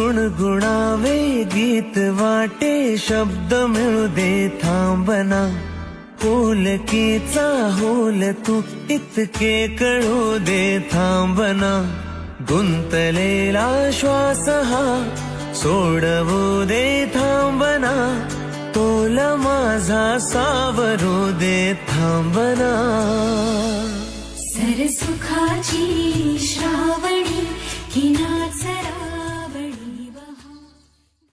गुणगुणावे गीत वाटे शब्द मिळू दे थांबना, होलकेचा होल तू इतके कळू दे थांबना, गुंतलेला श्वास हा सोडवू दे थांबना, तोल माझा सावरू दे थांबना। सरसुखाची श्रावणी किनाच